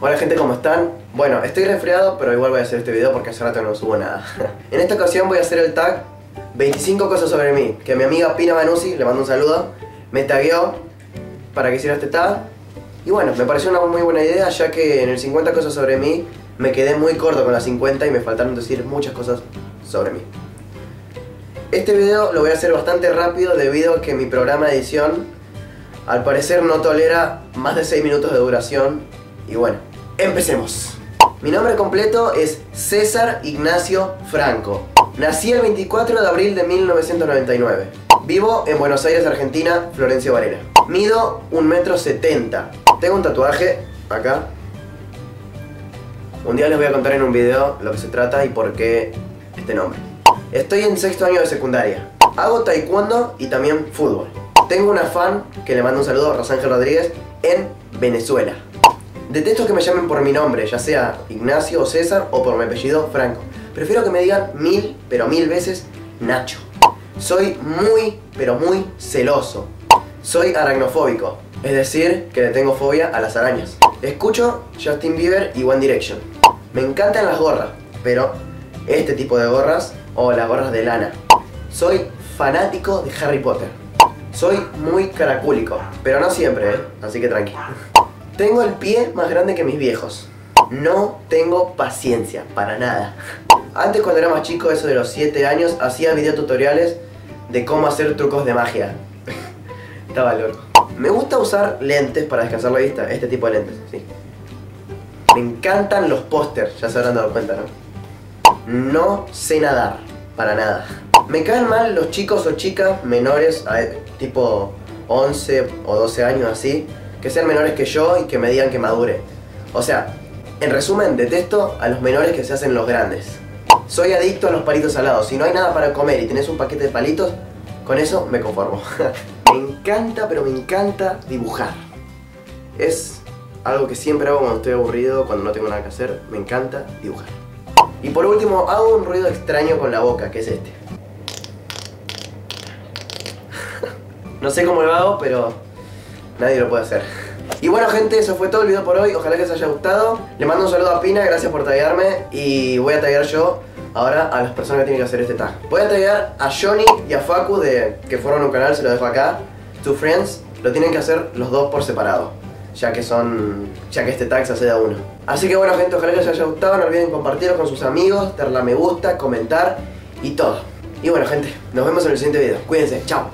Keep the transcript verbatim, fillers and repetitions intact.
Hola gente, ¿cómo están? Bueno, estoy resfriado, pero igual voy a hacer este video porque hace rato no subo nada. En esta ocasión voy a hacer el tag veinticinco cosas sobre mí, que mi amiga Pina Manuzzi, le mando un saludo, me tagueó para que hiciera este tag. Y bueno, me pareció una muy buena idea, ya que en el cincuenta cosas sobre mí me quedé muy corto con las cincuenta y me faltaron decir muchas cosas sobre mí. Este video lo voy a hacer bastante rápido debido a que mi programa de edición al parecer no tolera más de seis minutos de duración. Y bueno, empecemos. Mi nombre completo es César Ignacio Franco. Nací el veinticuatro de abril de mil novecientos noventa y nueve. Vivo en Buenos Aires, Argentina, Florencio Varela. Mido un metro setenta. Tengo un tatuaje acá. Un día les voy a contar en un video lo que se trata y por qué este nombre. Estoy en sexto año de secundaria. Hago taekwondo y también fútbol. Tengo una fan que le mando un saludo, a Rosangel Rodríguez, en Venezuela. Detesto que me llamen por mi nombre, ya sea Ignacio o César, o por mi apellido Franco. Prefiero que me digan mil, pero mil veces, Nacho. Soy muy, pero muy celoso. Soy aracnofóbico, es decir, que le tengo fobia a las arañas. Escucho Justin Bieber y One Direction. Me encantan las gorras, pero este tipo de gorras o las gorras de lana. Soy fanático de Harry Potter. Soy muy caracúlico, pero no siempre, ¿eh? Así que tranqui. Tengo el pie más grande que mis viejos. No tengo paciencia, para nada. Antes, cuando era más chico, eso de los siete años, hacía videotutoriales de cómo hacer trucos de magia. Estaba loco. Me gusta usar lentes para descansar la vista, este tipo de lentes, sí. Me encantan los pósters, ya se habrán dado cuenta, ¿no? No sé nadar, para nada. Me caen mal los chicos o chicas menores, tipo once o doce años, así, que sean menores que yo y que me digan que madure. O sea, en resumen, detesto a los menores que se hacen los grandes. Soy adicto a los palitos salados. Si no hay nada para comer y tenés un paquete de palitos, con eso me conformo. Me encanta, pero me encanta dibujar. Es algo que siempre hago cuando estoy aburrido, cuando no tengo nada que hacer. Me encanta dibujar. Y por último, hago un ruido extraño con la boca, que es este. No sé cómo lo hago, pero nadie lo puede hacer. Y bueno gente, eso fue todo el video por hoy. Ojalá que les haya gustado. Le mando un saludo a Pina, gracias por taguearme. Y voy a taguear yo ahora a las personas que tienen que hacer este tag. Voy a taguear a Johnny y a Facu, de, que fueron un canal, se lo dejo acá. Two Friends, lo tienen que hacer los dos por separado, ya que son, ya que este tag se hace de a uno. Así que bueno gente, ojalá que les haya gustado. No olviden compartirlo con sus amigos, darle a me gusta, comentar y todo. Y bueno gente, nos vemos en el siguiente video. Cuídense, chao.